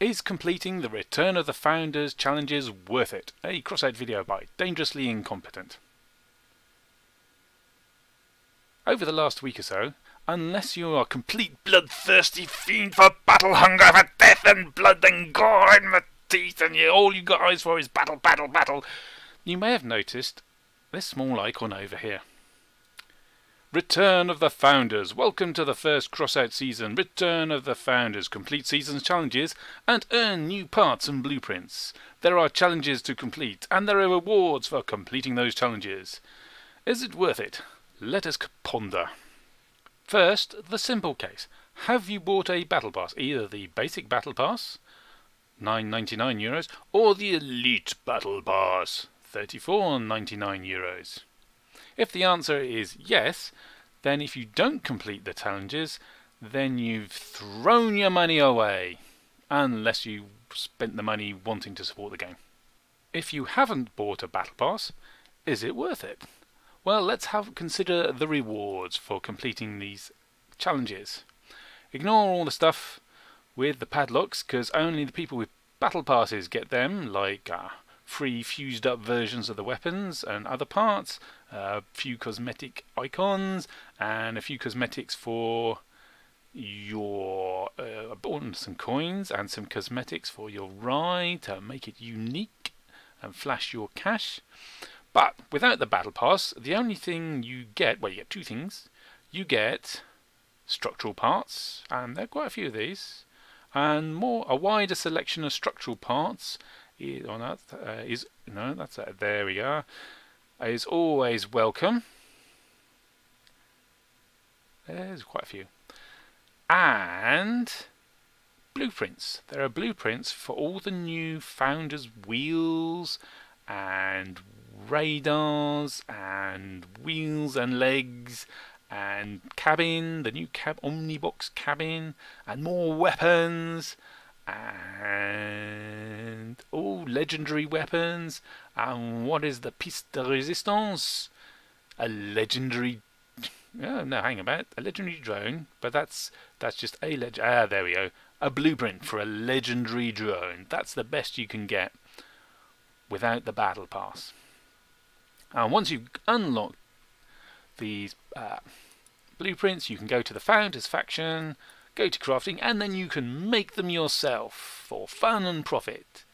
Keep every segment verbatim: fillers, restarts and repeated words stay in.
Is completing the Return of the Founders challenges worth it? A Crossout video by Dangerously Incompetent. Over the last week or so, unless you are a complete bloodthirsty fiend for battle, hunger for death and blood and gore in the teeth, and you, all you got eyes for is battle, battle, battle, you may have noticed this small icon over here. Return of the Founders. Welcome to the first Crossout season. Return of the Founders. Complete season's challenges and earn new parts and blueprints. There are challenges to complete and there are rewards for completing those challenges. Is it worth it? Let us ponder. First, the simple case. Have you bought a battle pass? Either the basic battle pass, nine ninety-nine euros, or the elite battle pass, thirty-four ninety-nine euros. If the answer is yes, then if you don't complete the challenges, then you've thrown your money away, unless you spent the money wanting to support the game. If you haven't bought a battle pass, is it worth it? Well, let's have consider the rewards for completing these challenges. Ignore all the stuff with the padlocks, because only the people with battle passes get them, like uh, free fused up versions of the weapons and other parts, a uh, few cosmetic icons, and a few cosmetics for your uh, abundance and coins, and some cosmetics for your ride to make it unique and flash your cash. But without the battle pass, the only thing you get, well, you get two things. You get structural parts, and there are quite a few of these, and more a wider selection of structural parts. On that uh, is no, that's uh, there we are. Is always welcome. There's quite a few, and blueprints. There are blueprints for all the new Founders wheels and radars and wheels and legs and cabin. The new cab Omnibox cabin and more weapons and all legendary weapons. And what is the piste de résistance? A legendary oh no hang about a legendary drone, but that's that's just a leg ah there we go a blueprint for a legendary drone. That's the best you can get without the battle pass. And once you've unlocked these uh, blueprints, you can go to the Founders faction, go to crafting, and then you can make them yourself for fun and profit.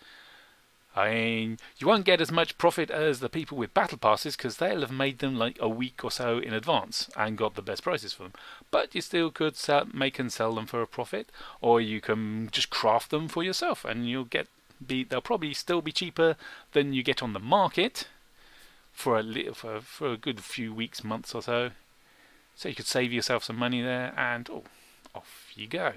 I mean, you won't get as much profit as the people with battle passes, because they'll have made them like a week or so in advance and got the best prices for them. But you still could sell, make and sell them for a profit, or you can just craft them for yourself, and you'll get be they'll probably still be cheaper than you get on the market for a little for, for a good few weeks, months or so. So you could save yourself some money there, and oh. Off you go.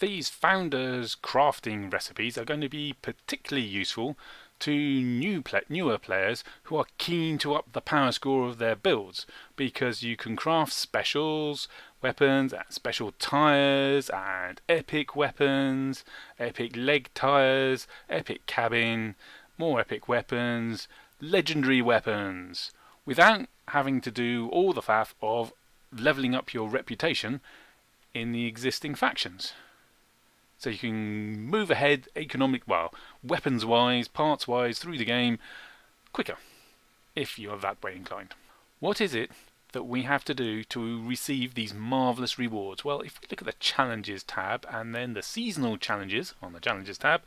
These Founders crafting recipes are going to be particularly useful to new pla newer players who are keen to up the power score of their builds, because you can craft specials, weapons, and special tires, and epic weapons, epic leg tires, epic cabin, more epic weapons, legendary weapons, without having to do all the faff of levelling up your reputation in the existing factions. So you can move ahead economic well, weapons wise, parts wise through the game quicker if you are that way inclined. What is it that we have to do to receive these marvellous rewards? Well, if we look at the challenges tab and then the seasonal challenges on the challenges tab,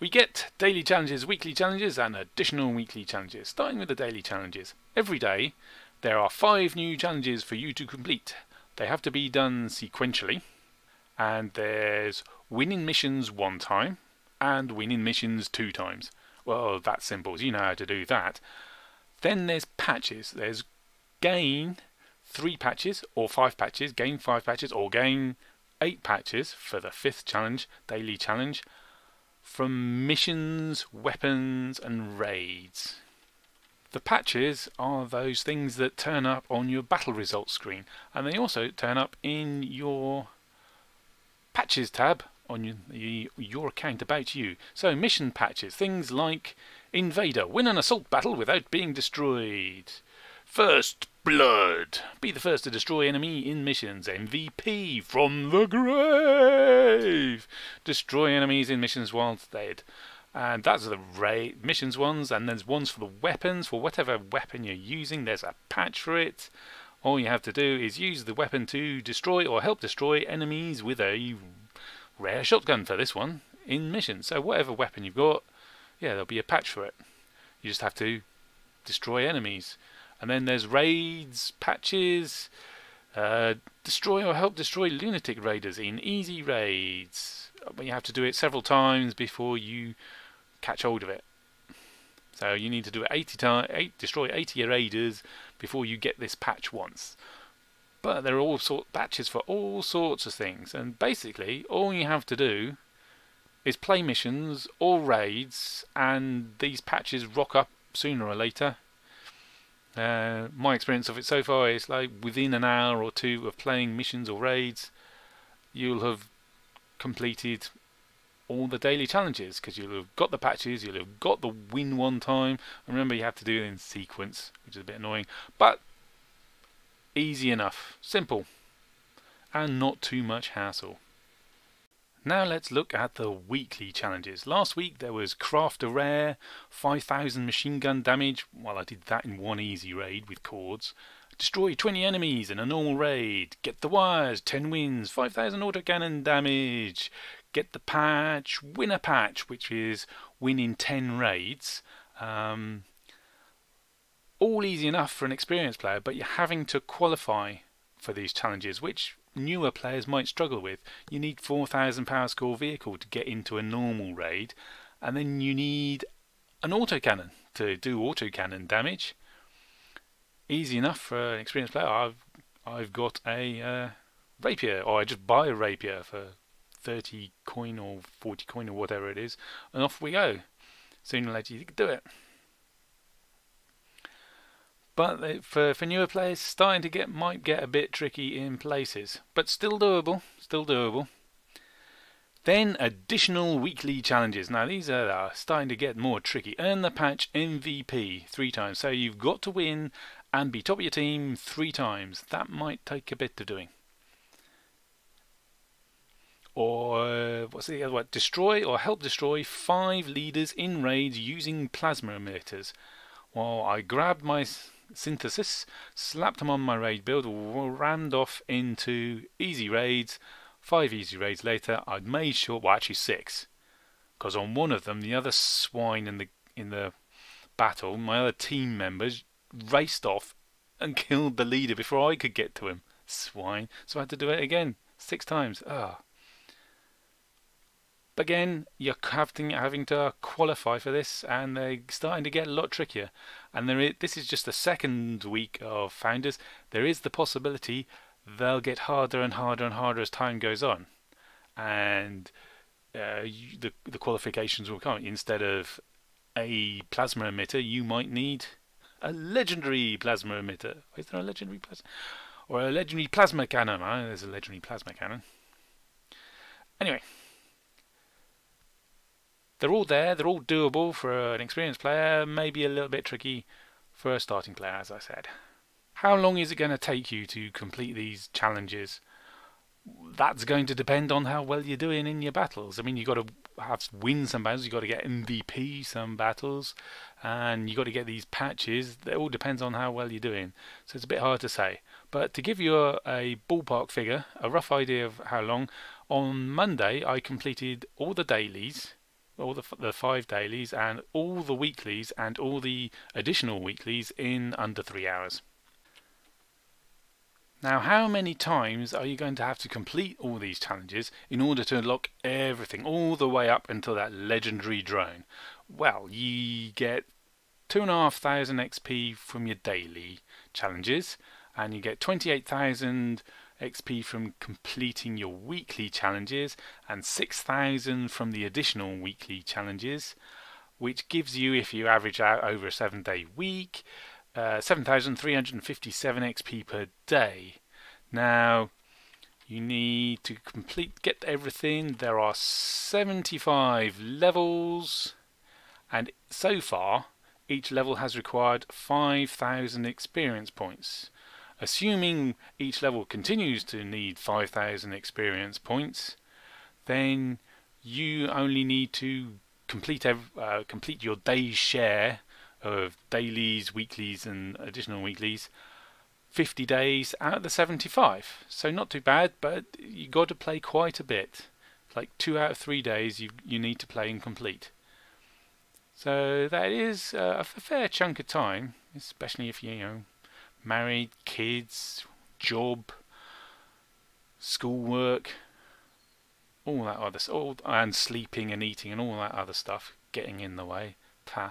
we get daily challenges, weekly challenges and additional weekly challenges. Starting with the daily challenges. Every day there are five new challenges for you to complete. They have to be done sequentially, and there's winning missions one time and winning missions two times. Well, that's simple, you know how to do that. Then there's patches. There's gain three patches or five patches, gain five patches or gain eight patches for the fifth challenge, daily challenge, from missions, weapons and raids. The patches are those things that turn up on your battle results screen, and they also turn up in your patches tab on your, your account about you. So mission patches, things like Invader, win an assault battle without being destroyed. First Blood. Be the first to destroy enemy in missions. M V P from the grave. Destroy enemies in missions whilst dead. And that's the ra missions ones. And there's ones for the weapons. For whatever weapon you're using, there's a patch for it. All you have to do is use the weapon to destroy or help destroy enemies with a rare shotgun for this one in missions. So whatever weapon you've got, yeah, there'll be a patch for it. You just have to destroy enemies. And then there's raids, patches, uh, destroy or help destroy lunatic raiders in easy raids. But you have to do it several times before you catch hold of it. So you need to do it eighty times, eight, destroy eighty raiders before you get this patch once. But there are all sorts of patches for all sorts of things. And basically, all you have to do is play missions or raids, and these patches rock up sooner or later. Uh, my experience of it so far is like within an hour or two of playing missions or raids, you'll have completed all the daily challenges because you'll have got the patches, you'll have got the win one time. And remember, you have to do it in sequence, which is a bit annoying, but easy enough, simple, and not too much hassle. Now let's look at the weekly challenges. Last week there was Craft a Rare, five thousand machine gun damage. Well, I did that in one easy raid with cords. Destroy twenty enemies in a normal raid. Get the wires, ten wins, five thousand autocannon damage. Get the patch, win a patch, which is win in ten raids. Um, all easy enough for an experienced player, but you're having to qualify for these challenges, which newer players might struggle with. You need four thousand power score vehicle to get into a normal raid, and then you need an autocannon to do autocannon damage. Easy enough for an experienced player. I've, I've got a uh, rapier, or I just buy a rapier for thirty coin or forty coin or whatever it is, and off we go. Sooner or later you can do it. But for, for newer players, starting to get might get a bit tricky in places, but still doable, still doable. Then additional weekly challenges. Now these are, are starting to get more tricky. Earn the patch M V P three times. So you've got to win and be top of your team three times. That might take a bit of doing. Or what's the other one? Destroy or help destroy five leaders in raids using plasma emitters. Well, I grabbed my synthesis, slapped them on my raid build, rammed off into easy raids. Five easy raids later, I'd made sure, well actually six, because on one of them, the other swine in the in the battle, my other team members raced off and killed the leader before I could get to him. Swine. So I had to do it again, six times. Ah. But again, you're having to qualify for this, and they're starting to get a lot trickier. And there is, this is just the second week of Founders. There is the possibility they'll get harder and harder and harder as time goes on, and uh, you, the, the qualifications will come. Instead of a plasma emitter, you might need a legendary plasma emitter. Is there a legendary plasma? Or a legendary plasma cannon? Oh, there's a legendary plasma cannon. Anyway. They're all there, they're all doable for an experienced player, maybe a little bit tricky for a starting player, as I said. How long is it going to take you to complete these challenges? That's going to depend on how well you're doing in your battles. I mean, you've got to have win some battles, you've got to get M V P some battles, and you've got to get these patches. It all depends on how well you're doing, so it's a bit hard to say. But to give you a, a ballpark figure, a rough idea of how long, on Monday I completed all the dailies, all the, the five dailies and all the weeklies and all the additional weeklies in under three hours. Now, how many times are you going to have to complete all these challenges in order to unlock everything all the way up until that legendary drone? Well, you get two and a half thousand X P from your daily challenges, and you get twenty-eight thousand X P from completing your weekly challenges, and six thousand from the additional weekly challenges, which gives you, if you average out over a seven day week, uh, seven thousand three hundred fifty-seven X P per day. Now you need to complete, get everything. There are seventy-five levels, and so far each level has required five thousand experience points. Assuming each level continues to need five thousand experience points, then you only need to complete uh, complete your day's share of dailies, weeklies and additional weeklies fifty days out of the seventy-five. So not too bad, but you got to play quite a bit. Like two out of three days you, you need to play and complete. So that is uh, a fair chunk of time, especially if you, you know, married, kids, job, schoolwork, all that other all and sleeping and eating and all that other stuff getting in the way. Pah.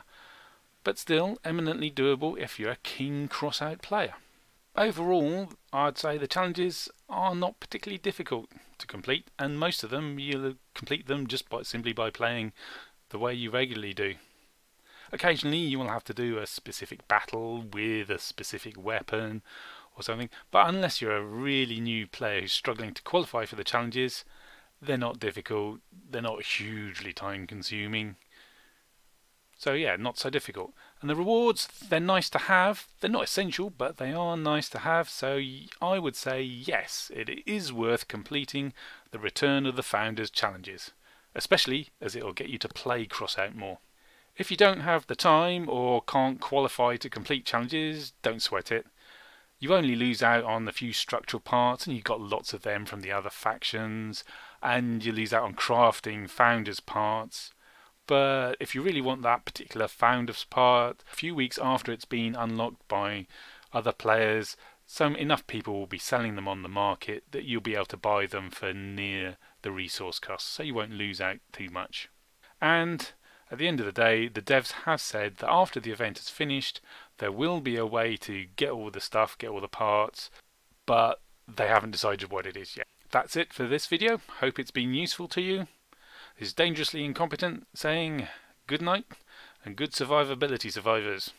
But still eminently doable if you're a keen Crossout player. Overall, I'd say the challenges are not particularly difficult to complete, and most of them you'll complete them just by simply by playing the way you regularly do. Occasionally you will have to do a specific battle with a specific weapon or something, but unless you're a really new player who's struggling to qualify for the challenges, they're not difficult, they're not hugely time consuming. So yeah, not so difficult. And the rewards, they're nice to have. They're not essential, but they are nice to have. So I would say, yes, it is worth completing the Return of the Founders challenges, especially as it'll get you to play Crossout more. If you don't have the time or can't qualify to complete challenges, don't sweat it. You only lose out on the few structural parts, and you've got lots of them from the other factions, and you lose out on crafting Founders parts. But if you really want that particular Founders part, a few weeks after it's been unlocked by other players, some enough people will be selling them on the market that you'll be able to buy them for near the resource cost, so you won't lose out too much. And at the end of the day, the devs have said that after the event is finished, there will be a way to get all the stuff, get all the parts, but they haven't decided what it is yet. That's it for this video. Hope it's been useful to you. Is Dangerously Incompetent saying good night and good survivability, survivors.